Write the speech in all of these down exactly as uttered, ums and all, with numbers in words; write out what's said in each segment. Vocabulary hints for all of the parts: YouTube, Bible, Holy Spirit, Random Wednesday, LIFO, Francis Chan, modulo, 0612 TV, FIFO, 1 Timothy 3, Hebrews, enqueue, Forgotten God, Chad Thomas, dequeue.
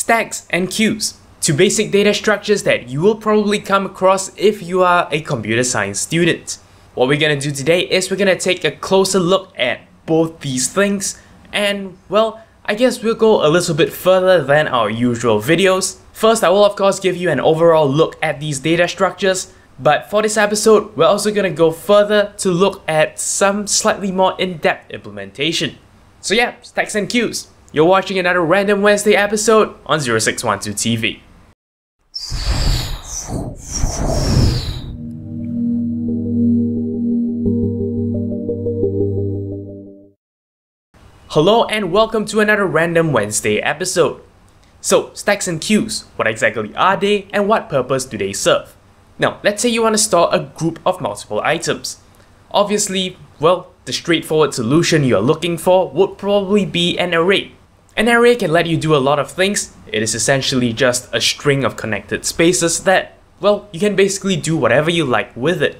stacks, and queues, to basic data structures that you will probably come across if you are a computer science student. What we're gonna do today is we're gonna take a closer look at both these things, and well, I guess we'll go a little bit further than our usual videos. First, I will of course give you an overall look at these data structures, but for this episode, we're also gonna go further to look at some slightly more in-depth implementation. So yeah, stacks and queues. You're watching another Random Wednesday episode on zero six one two T V. Hello and welcome to another Random Wednesday episode. So, stacks and queues, what exactly are they and what purpose do they serve? Now, let's say you want to store a group of multiple items. Obviously, well, the straightforward solution you are looking for would probably be an array. An array can let you do a lot of things. It is essentially just a string of connected spaces that, well, you can basically do whatever you like with it.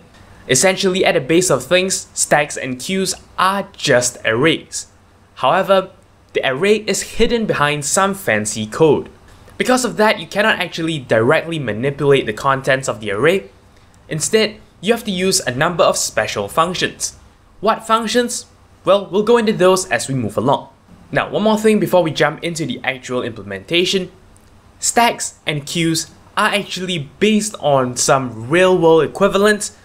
Essentially, at the base of things, stacks and queues are just arrays. However, the array is hidden behind some fancy code. Because of that, you cannot actually directly manipulate the contents of the array. Instead, you have to use a number of special functions. What functions? Well, we'll go into those as we move along. Now, one more thing before we jump into the actual implementation. Stacks and queues are actually based on some real-world equivalents.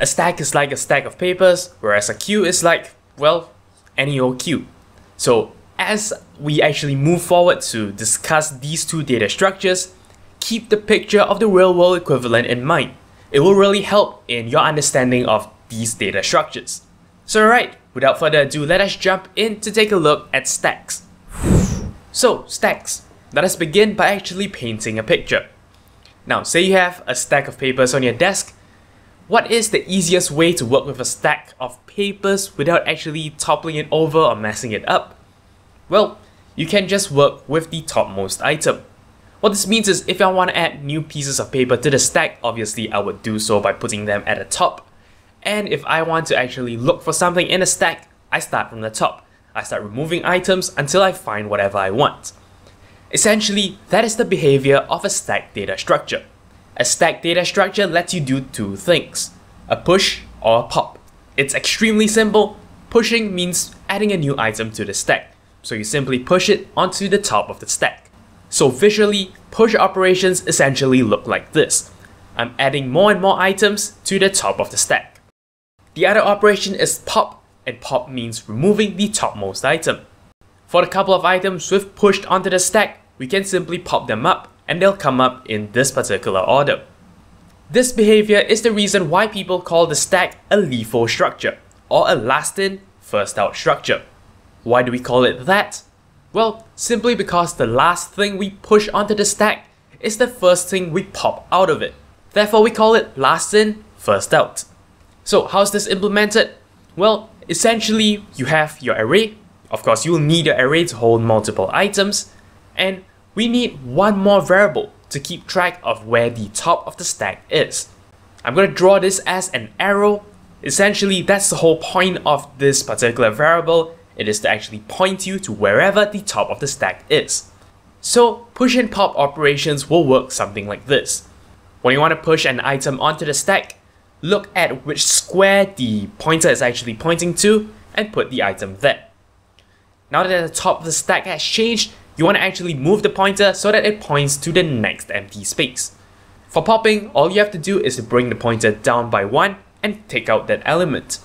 A stack is like a stack of papers, whereas a queue is like, well, any old queue. So, as we actually move forward to discuss these two data structures, keep the picture of the real-world equivalent in mind. It will really help in your understanding of these data structures. So alright, without further ado, let us jump in to take a look at stacks. So, stacks. Let us begin by actually painting a picture. Now, say you have a stack of papers on your desk. What is the easiest way to work with a stack of papers without actually toppling it over or messing it up? Well, you can just work with the topmost item. What this means is if I want to add new pieces of paper to the stack, obviously I would do so by putting them at the top. And if I want to actually look for something in a stack, I start from the top. I start removing items until I find whatever I want. Essentially, that is the behavior of a stack data structure. A stack data structure lets you do two things, a push or a pop. It's extremely simple. Pushing means adding a new item to the stack. So you simply push it onto the top of the stack. So visually, push operations essentially look like this. I'm adding more and more items to the top of the stack. The other operation is pop, and pop means removing the topmost item. For the couple of items we've pushed onto the stack, we can simply pop them up, and they'll come up in this particular order. This behavior is the reason why people call the stack a LIFO structure, or a last in, first out structure. Why do we call it that? Well, simply because the last thing we push onto the stack is the first thing we pop out of it. Therefore, we call it last in, first out. So how's this implemented? Well, essentially, you have your array. Of course, you'll need your array to hold multiple items. And we need one more variable to keep track of where the top of the stack is. I'm going to draw this as an arrow. Essentially, that's the whole point of this particular variable. It is to actually point you to wherever the top of the stack is. So push and pop operations will work something like this. When you want to push an item onto the stack, look at which square the pointer is actually pointing to and put the item there. Now that the top of the stack has changed, you want to actually move the pointer so that it points to the next empty space. For popping, all you have to do is to bring the pointer down by one and take out that element.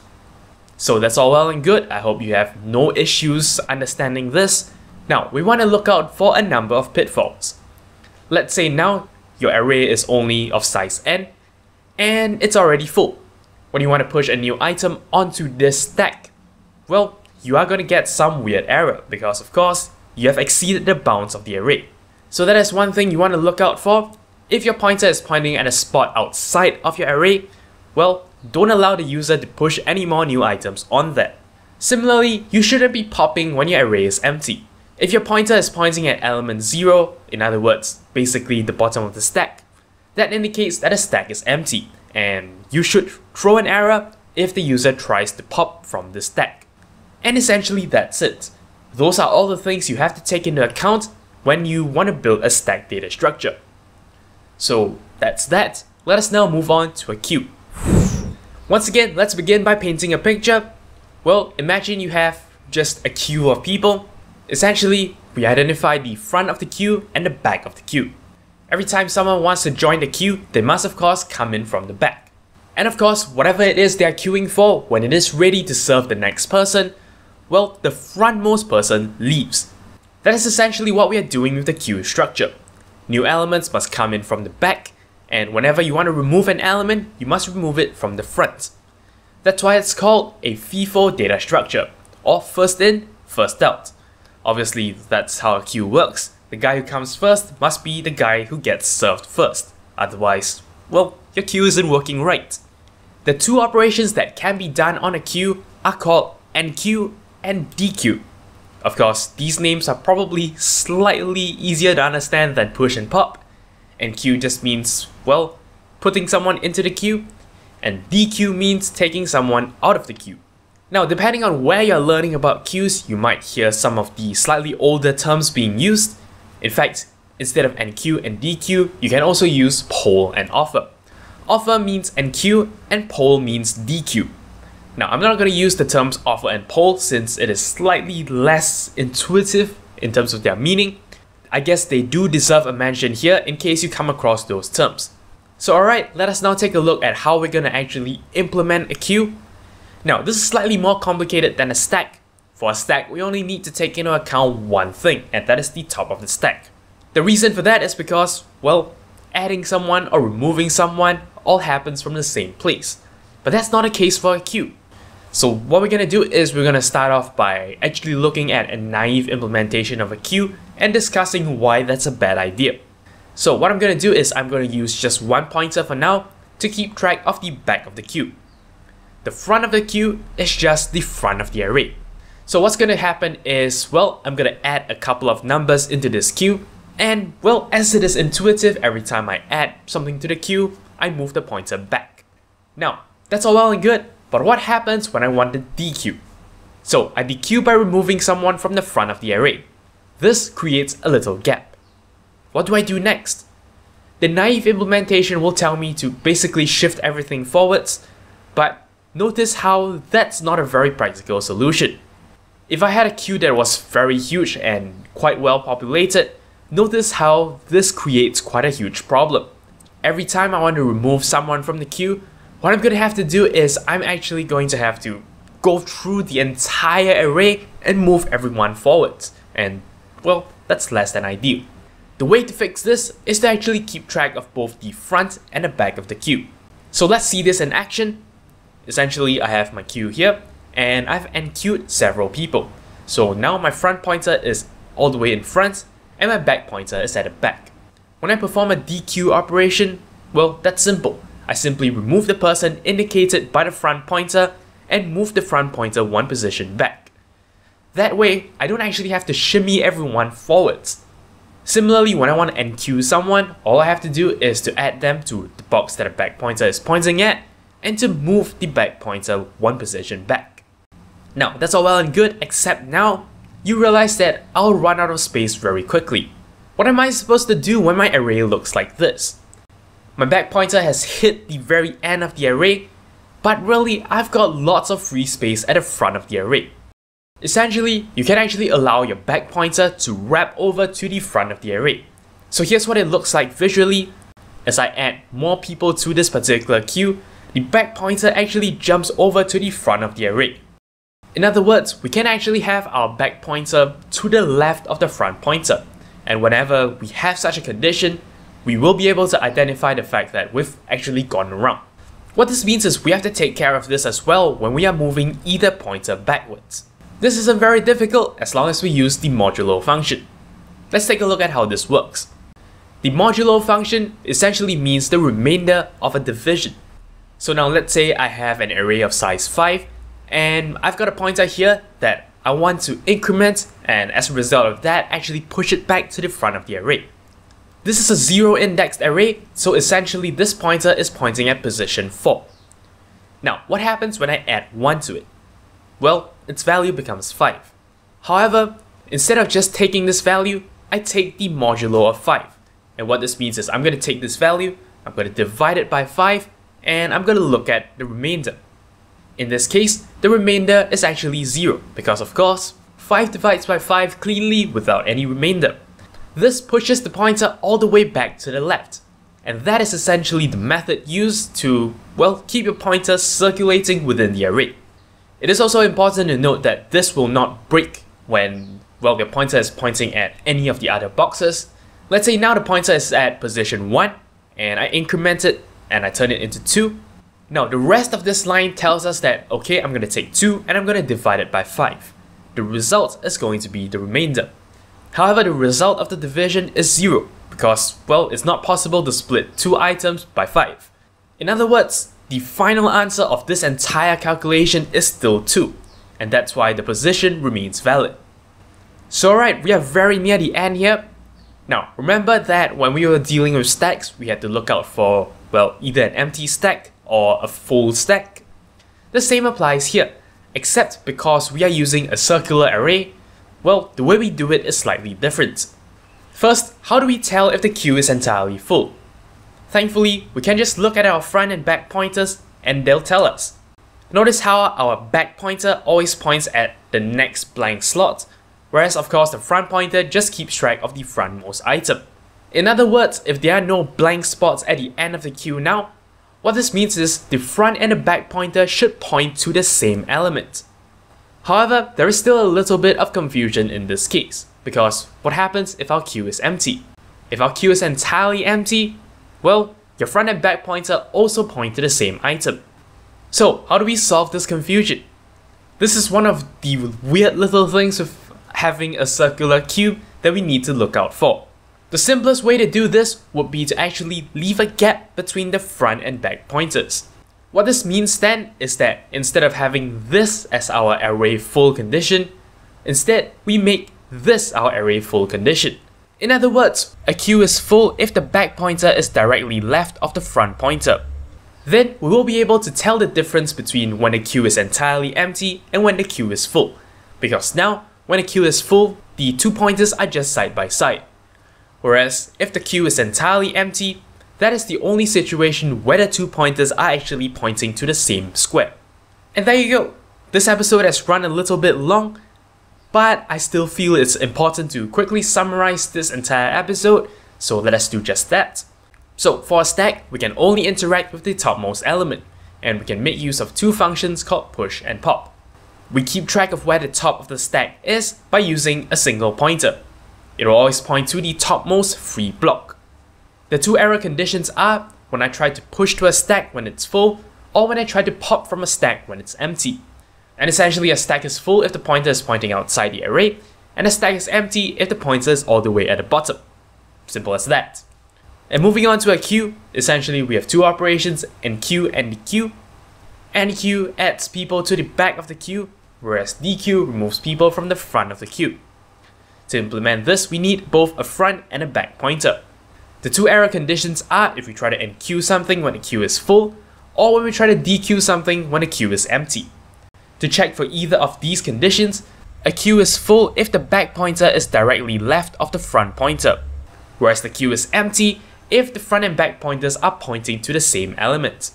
So that's all well and good. I hope you have no issues understanding this. Now, we want to look out for a number of pitfalls. Let's say now your array is only of size n and it's already full. When you want to push a new item onto this stack, well, you are going to get some weird error because of course you have exceeded the bounds of the array. So that is one thing you want to look out for. If your pointer is pointing at a spot outside of your array, well, don't allow the user to push any more new items on that. Similarly, you shouldn't be popping when your array is empty. If your pointer is pointing at element zero, in other words, basically the bottom of the stack, that indicates that the stack is empty, and you should throw an error if the user tries to pop from the stack. And essentially that's it. Those are all the things you have to take into account when you want to build a stack data structure. So that's that. Let us now move on to a cube. Once again, let's begin by painting a picture. Well, imagine you have just a queue of people. Essentially, we identify the front of the queue and the back of the queue. Every time someone wants to join the queue, they must of course come in from the back. And of course, whatever it is they are queuing for, when it is ready to serve the next person, well, the frontmost person leaves. That is essentially what we are doing with the queue structure. New elements must come in from the back, and whenever you want to remove an element, you must remove it from the front. That's why it's called a FIFO data structure, or first in, first out. Obviously, that's how a queue works. The guy who comes first must be the guy who gets served first. Otherwise, well, your queue isn't working right. The two operations that can be done on a queue are called N Q and D Q. Of course, these names are probably slightly easier to understand than push and pop. N Q just means, well, putting someone into the queue, and D Q means taking someone out of the queue. Now, depending on where you're learning about queues, you might hear some of the slightly older terms being used. In fact, instead of N Q and D Q, you can also use poll and offer. Offer means N Q and poll means D Q. Now, I'm not going to use the terms offer and poll since it is slightly less intuitive in terms of their meaning. I guess they do deserve a mention here in case you come across those terms. So alright, let us now take a look at how we're going to actually implement a queue. Now, this is slightly more complicated than a stack. For a stack, we only need to take into account one thing, and that is the top of the stack. The reason for that is because, well, adding someone or removing someone all happens from the same place. But that's not the case for a queue. So what we're going to do is we're going to start off by actually looking at a naive implementation of a queue and discussing why that's a bad idea. So what I'm going to do is I'm going to use just one pointer for now to keep track of the back of the queue. The front of the queue is just the front of the array. So what's going to happen is, well, I'm going to add a couple of numbers into this queue. And, well, as it is intuitive, every time I add something to the queue, I move the pointer back. Now, that's all well and good, but what happens when I want to dequeue? So I dequeue by removing someone from the front of the array. This creates a little gap. What do I do next? The naive implementation will tell me to basically shift everything forwards, but notice how that's not a very practical solution. If I had a queue that was very huge and quite well populated, notice how this creates quite a huge problem. Every time I want to remove someone from the queue, what I'm going to have to do is I'm actually going to have to go through the entire array and move everyone forwards. And, well, that's less than ideal. The way to fix this is to actually keep track of both the front and the back of the queue. So let's see this in action. Essentially, I have my queue here, and I've N Q'd several people. So now my front pointer is all the way in front, and my back pointer is at the back. When I perform a D Q operation, well, that's simple. I simply remove the person indicated by the front pointer and move the front pointer one position back. That way, I don't actually have to shimmy everyone forwards. Similarly, when I want to N Q someone, all I have to do is to add them to the box that a back pointer is pointing at, and to move the back pointer one position back. Now, that's all well and good, except now, you realize that I'll run out of space very quickly. What am I supposed to do when my array looks like this? My back pointer has hit the very end of the array, but really, I've got lots of free space at the front of the array. Essentially, you can actually allow your back pointer to wrap over to the front of the array. So here's what it looks like visually. As I add more people to this particular queue, the back pointer actually jumps over to the front of the array. In other words, we can actually have our back pointer to the left of the front pointer. And whenever we have such a condition, we will be able to identify the fact that we've actually gone around. What this means is we have to take care of this as well when we are moving either pointer backwards. This isn't very difficult as long as we use the modulo function. Let's take a look at how this works. The modulo function essentially means the remainder of a division. So now let's say I have an array of size five, and I've got a pointer here that I want to increment, and as a result of that, actually push it back to the front of the array. This is a zero indexed array, so essentially this pointer is pointing at position four. Now, what happens when I add one to it? Well, its value becomes five. However, instead of just taking this value, I I take the modulo of five. And what this means is I'm going to take this value, I'm going to divide it by five, and I'm going to look at the remainder. In this case, the remainder is actually zero, because of course, five divides by five cleanly without any remainder. This pushes the pointer all the way back to the left. And that is essentially the method used to, well, keep your pointer circulating within the array. It is also important to note that this will not break when, well, your pointer is pointing at any of the other boxes. Let's say now the pointer is at position one, and I increment it, and I turn it into two. Now the rest of this line tells us that, okay, I'm going to take two, and I'm going to divide it by five. The result is going to be the remainder. However, the result of the division is zero, because, well, it's not possible to split two items by five. In other words, the final answer of this entire calculation is still two, and that's why the position remains valid. So alright, we are very near the end here. Now, remember that when we were dealing with stacks, we had to look out for, well, either an empty stack or a full stack. The same applies here, except because we are using a circular array, well, the way we do it is slightly different. First, how do we tell if the queue is entirely full? Thankfully, we can just look at our front and back pointers and they'll tell us. Notice how our back pointer always points at the next blank slot, whereas of course the front pointer just keeps track of the frontmost item. In other words, if there are no blank spots at the end of the queue now, what this means is the front and the back pointer should point to the same element. However, there is still a little bit of confusion in this case, because what happens if our queue is empty? If our queue is entirely empty, well, your front and back pointer also point to the same item. So, how do we solve this confusion? This is one of the weird little things with having a circular queue that we need to look out for. The simplest way to do this would be to actually leave a gap between the front and back pointers. What this means then is that instead of having this as our array full condition, instead we make this our array full condition. In other words, a queue is full if the back pointer is directly left of the front pointer. Then we will be able to tell the difference between when the queue is entirely empty and when the queue is full, because now when a queue is full, the two pointers are just side by side. Whereas, if the queue is entirely empty, that is the only situation where the two pointers are actually pointing to the same square. And there you go! This episode has run a little bit long, but I still feel it's important to quickly summarize this entire episode, so let us do just that. So, for a stack, we can only interact with the topmost element, and we can make use of two functions called push and pop. We keep track of where the top of the stack is by using a single pointer. It will always point to the topmost free block. The two error conditions are when I try to push to a stack when it's full, or when I try to pop from a stack when it's empty. And essentially a stack is full if the pointer is pointing outside the array, and a stack is empty if the pointer is all the way at the bottom. Simple as that. And moving on to a queue, essentially we have two operations, enqueue and dequeue. Enqueue adds people to the back of the queue, whereas dequeue removes people from the front of the queue. To implement this, we need both a front and a back pointer. The two error conditions are if we try to enqueue something when the queue is full, or when we try to dequeue something when the queue is empty. To check for either of these conditions, a queue is full if the back pointer is directly left of the front pointer, whereas the queue is empty if the front and back pointers are pointing to the same element.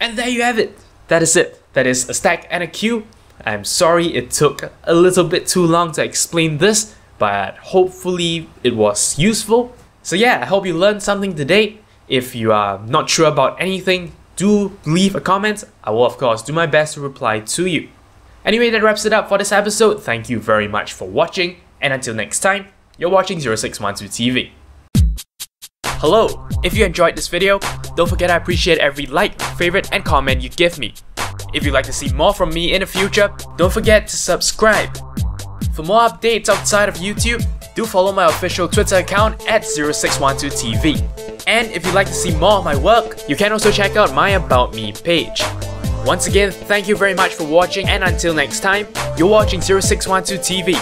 And there you have it! That is it. That is a stack and a queue. I'm sorry it took a little bit too long to explain this, but hopefully it was useful. So yeah, I hope you learned something today. If you are not sure about anything, do leave a comment. I will of course do my best to reply to you. Anyway, that wraps it up for this episode. Thank you very much for watching, and until next time, you're watching zero six one two T V. Hello! If you enjoyed this video, don't forget I appreciate every like, favorite and comment you give me. If you'd like to see more from me in the future, don't forget to subscribe. For more updates outside of YouTube, do follow my official Twitter account at zero six one two T V. And if you'd like to see more of my work, you can also check out my About Me page. Once again, thank you very much for watching, and until next time, you're watching zero six one two T V.